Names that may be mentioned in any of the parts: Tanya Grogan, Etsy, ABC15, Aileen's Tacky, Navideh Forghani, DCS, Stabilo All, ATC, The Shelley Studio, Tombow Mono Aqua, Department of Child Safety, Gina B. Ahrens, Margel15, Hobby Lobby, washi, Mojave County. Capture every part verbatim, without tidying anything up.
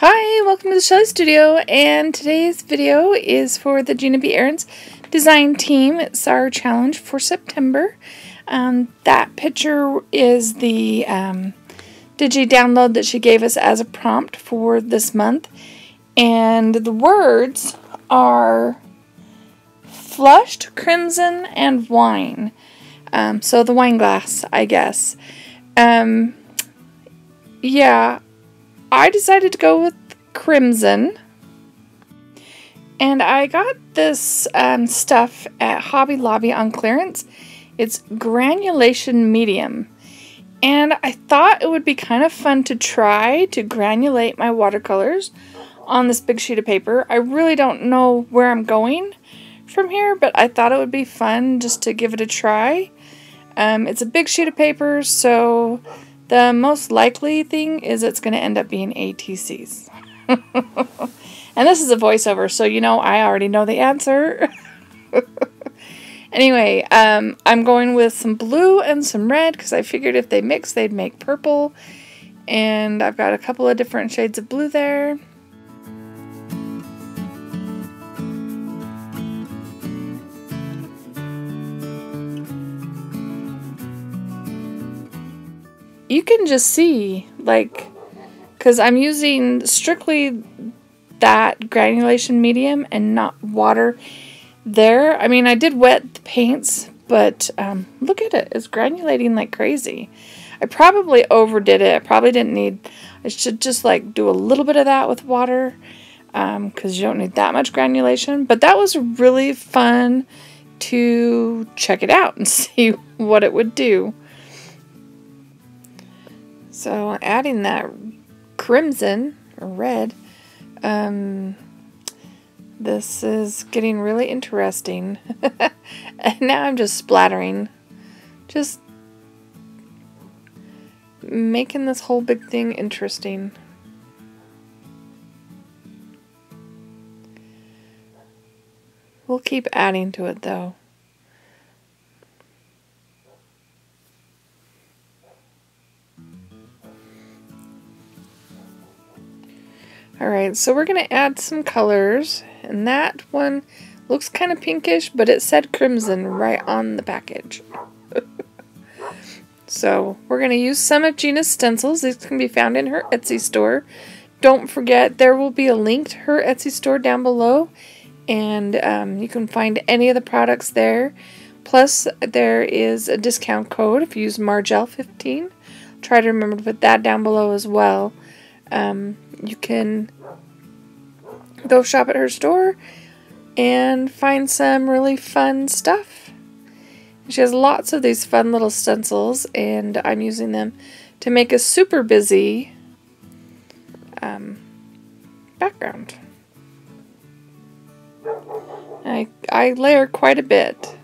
Hi, welcome to the Shelley Studio, and today's video is for the Gina B. Ahrens design team. It's our challenge for September. Um, that picture is the um, digi download that she gave us as a prompt for this month, and the words are flushed, crimson, and wine. Um, so the wine glass, I guess. Um, yeah. I decided to go with crimson, and I got this um, stuff at Hobby Lobby on clearance. It's granulation medium, and I thought it would be kind of fun to try to granulate my watercolors on this big sheet of paper. I really don't know where I'm going from here, but I thought it would be fun just to give it a try. Um, it's a big sheet of paper, so the most likely thing is it's going to end up being A T Cs. And this is a voiceover, so you know I already know the answer. Anyway, um, I'm going with some blue and some red because I figured if they mix, they'd make purple. And I've got a couple of different shades of blue there. You can just see, like, because I'm using strictly that granulation medium and not water there. I mean, I did wet the paints, but um, look at it. It's granulating like crazy. I probably overdid it. I probably didn't need, I should just, like, do a little bit of that with water um, because you don't need that much granulation. But that was really fun to check it out and see what it would do. So adding that crimson or red, um, this is getting really interesting. And now I'm just splattering, just making this whole big thing interesting. We'll keep adding to it though. Alright, so we're going to add some colors, and that one looks kind of pinkish, but it said crimson right on the package. So we're going to use some of Gina's stencils. These can be found in her Etsy store. Don't forget, there will be a link to her Etsy store down below, and um, you can find any of the products there. Plus, there is a discount code if you use Margel fifteen. Try to remember to put that down below as well. Um, you can go shop at her store and find some really fun stuff. She has lots of these fun little stencils, and I'm using them to make a super busy um, background. I, I layer quite a bit.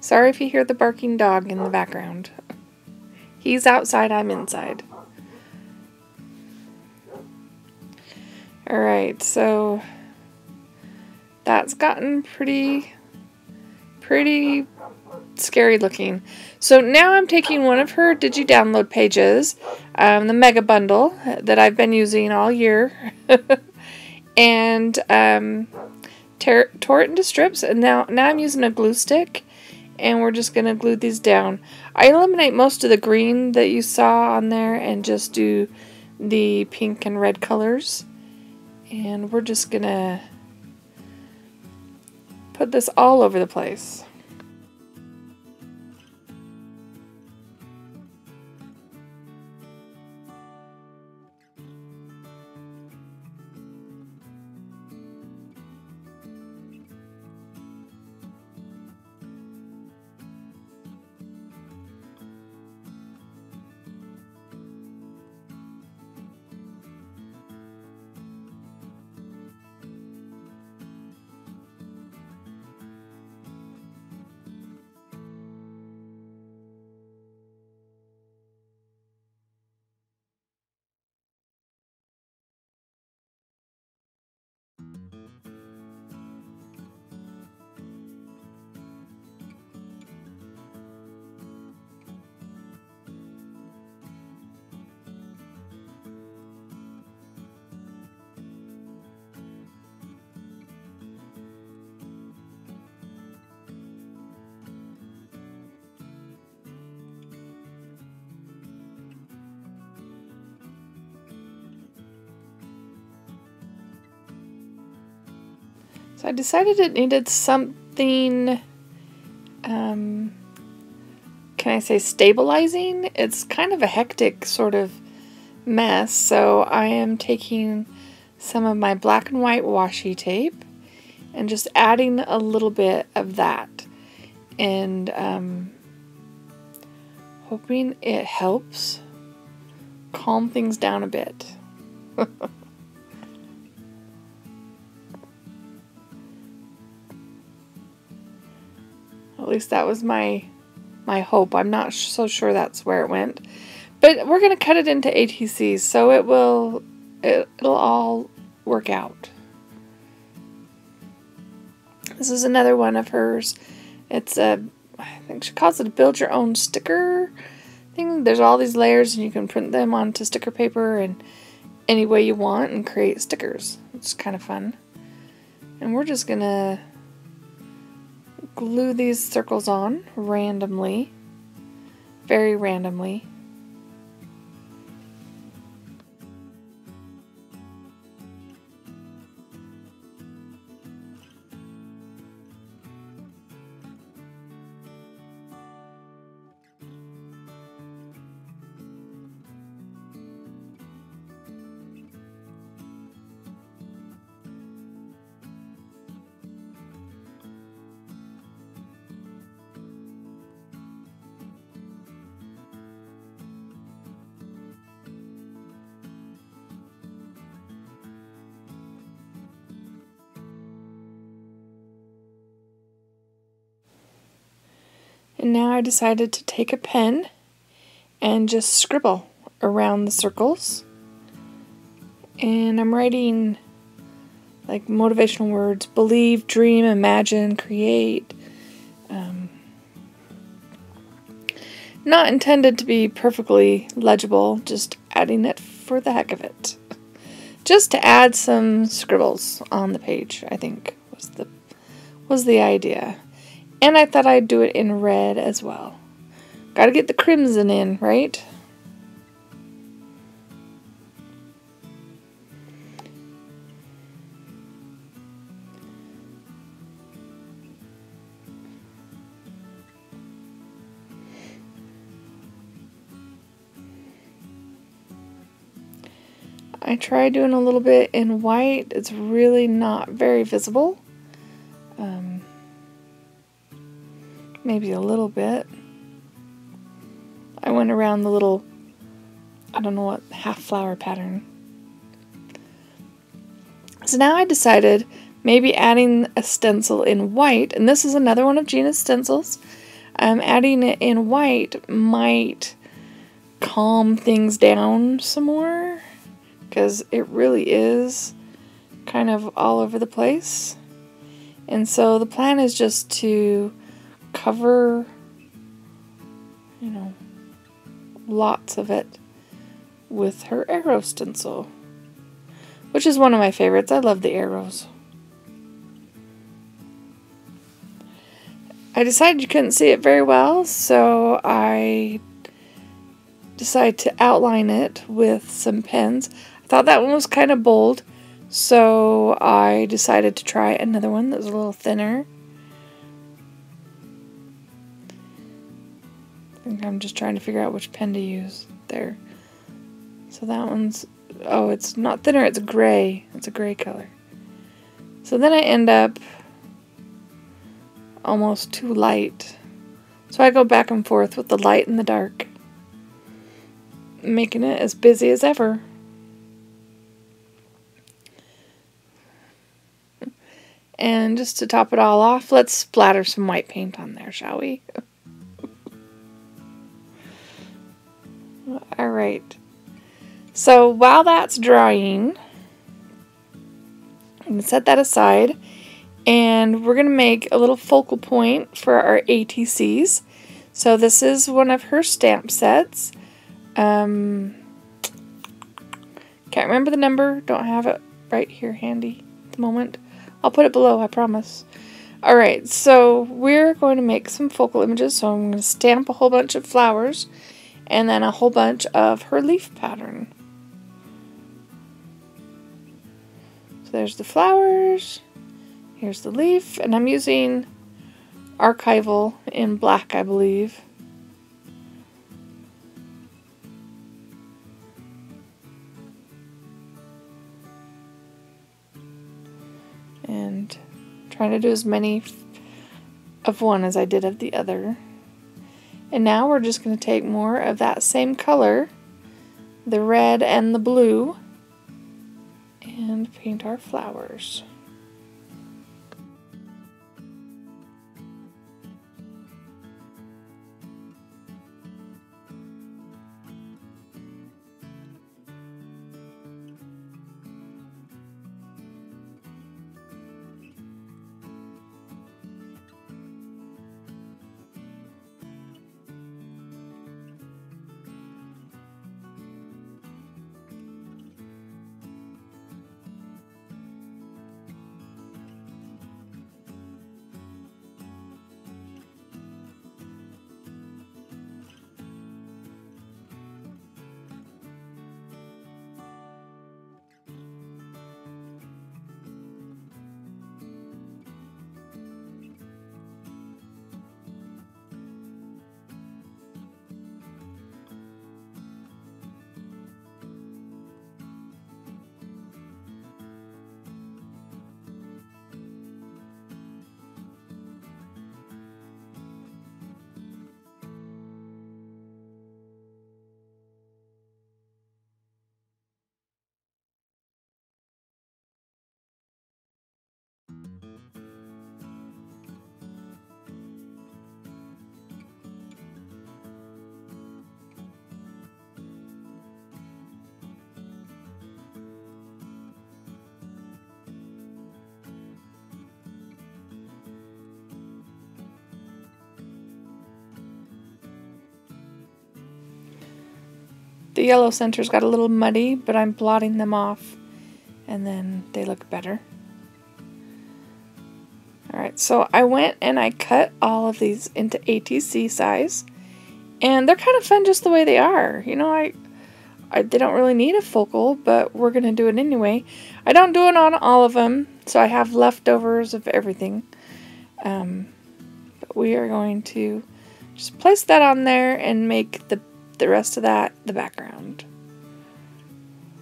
Sorry if you hear the barking dog in the background. He's outside, I'm inside. Alright, so that's gotten pretty, pretty scary looking. So now I'm taking one of her digi download pages, um, the mega bundle that I've been using all year, and um, tear, tore it into strips, and now, now I'm using a glue stick. And we're just going to glue these down. I eliminate most of the green that you saw on there and just do the pink and red colors. And we're just going to put this all over the place. So I decided it needed something, um, can I say stabilizing? It's kind of a hectic sort of mess, so I am taking some of my black and white washi tape and just adding a little bit of that and um, hoping it helps calm things down a bit. At least that was my my hope. I'm not sh so sure that's where it went, but we're gonna cut it into A T Cs, so it will it, it'll all work out. This is another one of hers. It's a, I think she calls it a build your own sticker thing. There's all these layers and you can print them onto sticker paper and any way you want and create stickers. It's kind of fun. And we're just gonna glue these circles on randomly, very randomly. And now I decided to take a pen and just scribble around the circles. And I'm writing like motivational words: believe, dream, imagine, create. Um, not intended to be perfectly legible, just adding it for the heck of it. Just to add some scribbles on the page, I think was the was the idea. And I thought I'd do it in red as well. Gotta get the crimson in, right? I tried doing a little bit in white. It's really not very visible. Um, Maybe a little bit. I went around the little, I don't know what, half flower pattern. So now I decided maybe adding a stencil in white, and this is another one of Gina's stencils. Um, adding it in white might calm things down some more, because it really is kind of all over the place. And so the plan is just to cover, you know, lots of it with her arrow stencil, which is one of my favorites. I love the arrows. I decided you couldn't see it very well, so I decided to outline it with some pens. I thought that one was kind of bold, so I decided to try another one that was a little thinner. I'm just trying to figure out which pen to use there. So that one's, oh, it's not thinner, it's gray. It's a gray color. So then I end up almost too light. So I go back and forth with the light and the dark, making it as busy as ever. And just to top it all off, let's splatter some white paint on there, shall we? Alright, so while that's drying, I'm going to set that aside, and we're going to make a little focal point for our A T Cs. So this is one of her stamp sets. Um, can't remember the number, don't have it right here handy at the moment. I'll put it below, I promise. Alright, so we're going to make some focal images, so I'm going to stamp a whole bunch of flowers, and then a whole bunch of her leaf pattern. So there's the flowers, Here's the leaf, and I'm using Archival in black, I believe. And trying to do as many of one as I did of the other. And now we're just going to take more of that same color, the red and the blue, and paint our flowers. The yellow centers got a little muddy, but I'm blotting them off and then they look better. Alright, so I went and I cut all of these into A T C size, and they're kind of fun just the way they are. You know, I, I they don't really need a focal, but we're gonna do it anyway. I don't do it on all of them, so I have leftovers of everything. Um, but we are going to just place that on there and make the the rest of that the background,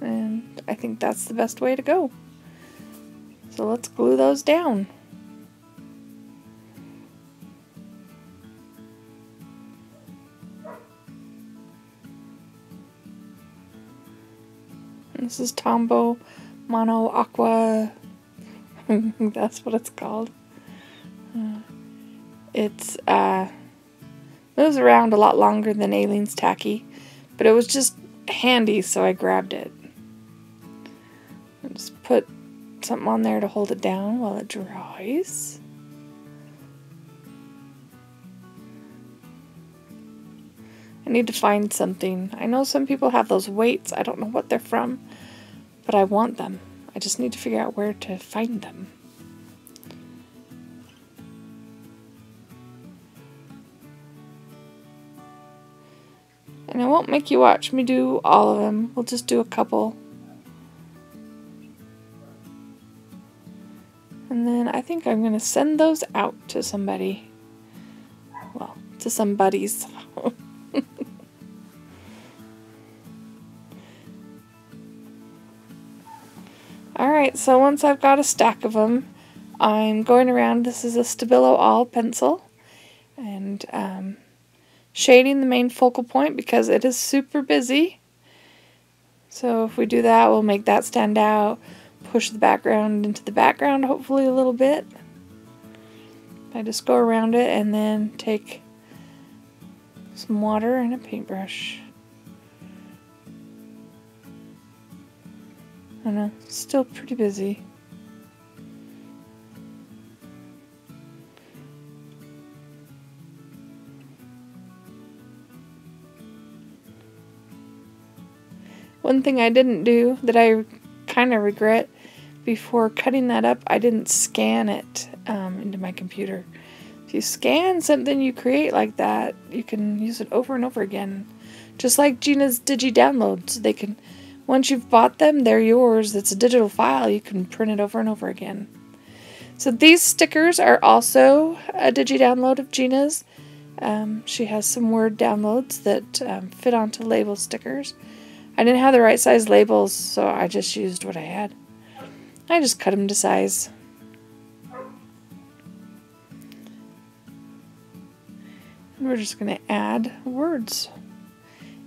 and I think that's the best way to go. So let's glue those down. And this is Tombow Mono Aqua. That's what it's called. Uh, it's uh It was around a lot longer than Aileen's Tacky, but it was just handy, so I grabbed it. And just put something on there to hold it down while it dries. I need to find something. I know some people have those weights. I don't know what they're from, but I want them. I just need to figure out where to find them. And I won't make you watch me do all of them. We'll just do a couple. And then I think I'm going to send those out to somebody. Well, to some buddies. Alright, so once I've got a stack of them, I'm going around. This is a Stabilo All pencil. And, um... shading the main focal point because it is super busy. So if we do that, we'll make that stand out, push the background into the background hopefully a little bit. I just go around it and then take some water and a paintbrush. I don't know, still pretty busy. One thing I didn't do that I kind of regret before cutting that up, I didn't scan it um, into my computer. If you scan something you create like that, you can use it over and over again. Just like Gina's digi-downloads, they can, once you've bought them, they're yours. It's a digital file. You can print it over and over again. So these stickers are also a digi-download of Gina's. Um, she has some Word downloads that um, fit onto label stickers. I didn't have the right size labels, so I just used what I had. I just cut them to size. And we're just going to add words.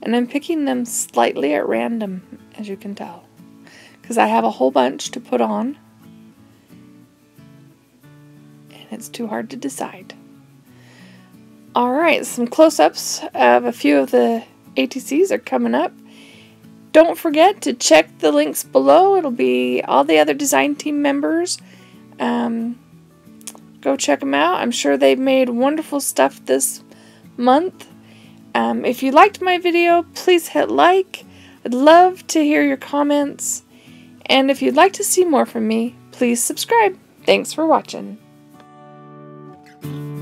And I'm picking them slightly at random, as you can tell, because I have a whole bunch to put on. It's too hard to decide. Alright, some close-ups of a few of the A T Cs are coming up. Don't forget to check the links below. It'll be all the other design team members. Um, go check them out. I'm sure they've made wonderful stuff this month. Um, if you liked my video, please hit like. I'd love to hear your comments. And if you'd like to see more from me, please subscribe. Thanks for watching. Thank you.